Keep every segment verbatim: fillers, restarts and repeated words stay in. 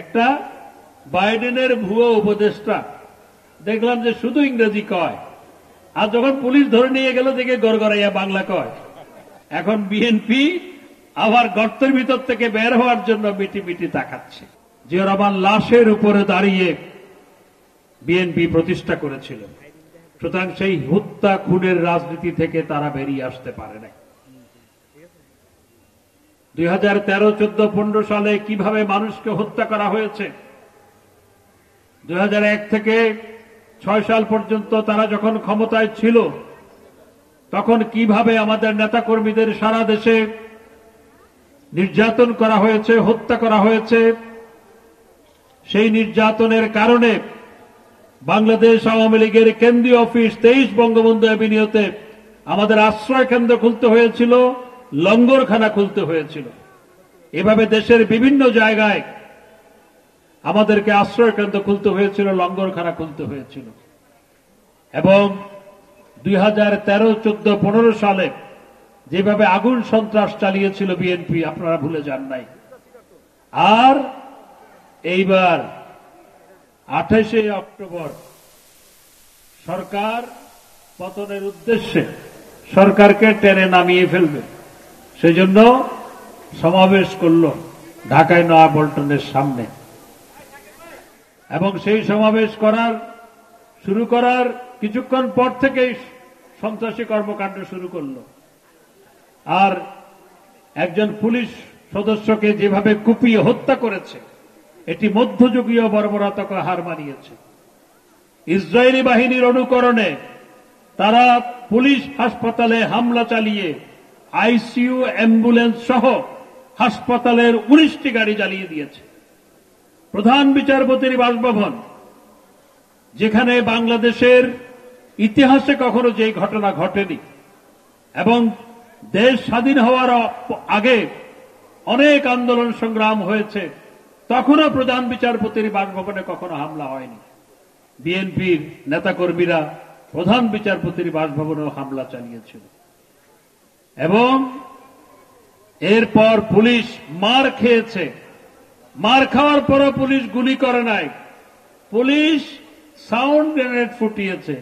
একটা বাইডেনের ভুয়া উপদেষ্টা দেখলাম যে শুধু ইংরেজি কয় আর যখন পুলিশ ধরে নিয়ে গেল দেখে গড়গড়াইয়া বাংলা কয়। এখন বিএনপি আবার গর্তের ভিতর থেকে বের হওয়ার জন্য মিটি মিটি তাকাচ্ছে। জিয়া রহমান লাশের উপরে দাঁড়িয়ে বিএনপি প্রতিষ্ঠা করেছিল, সুতরাং সেই হত্যা খুনের রাজনীতি থেকে তারা বেরিয়ে আসতে পারে নাই। দুই হাজার তেরো চোদ্দ পনেরো সালে কিভাবে মানুষকে হত্যা করা হয়েছে, দুই হাজার এক থেকে ছয় সাল পর্যন্ত তারা যখন ক্ষমতায় ছিল তখন কিভাবে আমাদের নেতাকর্মীদের সারা দেশে নির্যাতন করা হয়েছে, হত্যা করা হয়েছে। সেই নির্যাতনের কারণে বাংলাদেশ আওয়ামী লীগের কেন্দ্রীয় অফিস তেইশ বঙ্গবন্ধু অ্যাভিনিউতে আমাদের আশ্রয় কেন্দ্র খুলতে হয়েছিল, লঙ্গরখানা খুলতে হয়েছিল। এভাবে দেশের বিভিন্ন জায়গায় আমাদেরকে আশ্রয় কেন্দ্র খুলতে হয়েছিল, লঙ্গরখানা খুলতে হয়েছিল। এবং দুই হাজার তেরো চোদ্দ পনেরো সালে যেভাবে আগুন সন্ত্রাস চালিয়েছিল বিএনপি আপনারা ভুলে যান নাই। আর এইবার আঠাশে অক্টোবর সরকার পতনের উদ্দেশ্যে সরকারকে টেনে নামিয়ে ফেলবে, সেজন্য সমাবেশ করল ঢাকায় নয়াপল্টনের সামনে। এবং সেই সমাবেশ করার শুরু করার কিছুক্ষণ পর থেকেই সন্ত্রাসী কর্মকাণ্ড শুরু করল। আর একজন পুলিশ সদস্যকে যেভাবে কুপিয়ে হত্যা করেছে এটি মধ্যযুগীয় বর্বরতাকে হার মানিয়েছে। ইসরায়েলি বাহিনীর অনুকরণে তারা পুলিশ হাসপাতালে হামলা চালিয়ে আইসিইউ অ্যাম্বুলেন্স সহ হাসপাতালের উনিশটি গাড়ি জ্বালিয়ে দিয়েছে। প্রধান বিচারপতির বাসভবন, যেখানে বাংলাদেশের ইতিহাসে কখনো যে ঘটনা ঘটেনি এবং দেশ স্বাধীন হওয়ার আগে অনেক আন্দোলন সংগ্রাম হয়েছে, তখনও প্রধান বিচারপতির বাসভবনে কখনো হামলা হয়নি। বিএনপির নেতাকর্মীরা প্রধান বিচারপতির বাসভবনেও হামলা চালিয়েছিল। এবং এরপর পুলিশ মার খেয়েছে, মার খাওয়ার পরও পুলিশ গুলি করে নাই, পুলিশ সাউন্ড গ্রেনেড ফুটিয়েছে।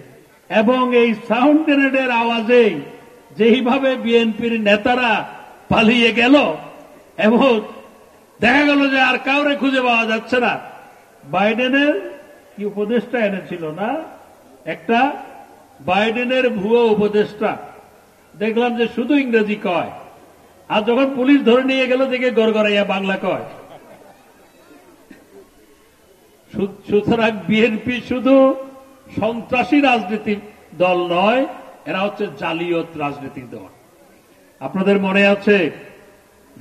এবং এই সাউন্ড গ্রেনেডের আওয়াজেই যেইভাবে বিএনপির নেতারা পালিয়ে গেল এবং দেখা গেল যে আর কাউরে খুঁজে পাওয়া যাচ্ছে না। বাইডেনের কি উপদেষ্টা এনেছিল না, একটা বাইডেনের ভুয়া উপদেষ্টা দেখলাম যে শুধু ইংরেজি কয় আর যখন পুলিশ ধরে নিয়ে গেল দেখে গড়গড়াইয়া বাংলা কয়। সুতরাং বিএনপি শুধু সন্ত্রাসী রাজনীতির দল নয়, এরা হচ্ছে জালিয়াত রাজনীতির দল। আপনাদের মনে আছে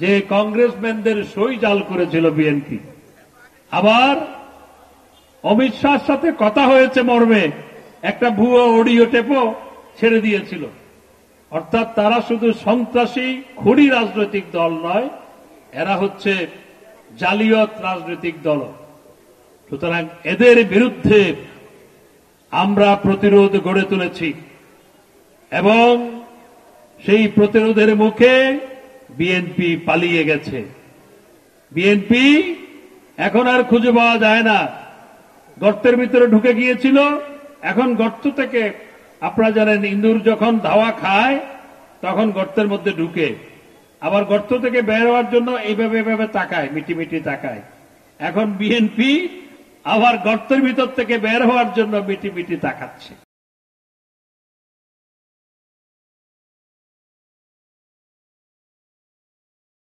যে কংগ্রেসম্যানদের সই জাল করেছিল বিএনপি, আবার অমিত শাহর সাথে কথা হয়েছে মর্মে একটা ভুয়ো অডিও টেপও ছেড়ে দিয়েছিল। অর্থাৎ তারা শুধু সন্ত্রাসী খুনি রাজনৈতিক দল নয়, এরা হচ্ছে জালিয়াত রাজনৈতিক দল। সুতরাং এদের বিরুদ্ধে আমরা প্রতিরোধ গড়ে তুলেছি এবং সেই প্রতিরোধের মুখে বিএনপি পালিয়ে গেছে। বিএনপি এখন আর খুঁজে পাওয়া যায় না, গর্তের ভিতরে ঢুকে গিয়েছিল। এখন গর্ত থেকে, আপনারা জানেন ইঁদুর যখন ধাওয়া খায় তখন গর্তের মধ্যে ঢুকে আবার গর্ত থেকে বের হওয়ার জন্য এইভাবে এভাবে তাকায়, মিটি মিটি তাকায়। এখন বিএনপি আবার গর্তের ভিতর থেকে বের হওয়ার জন্য মিটি মিটি তাকাচ্ছে।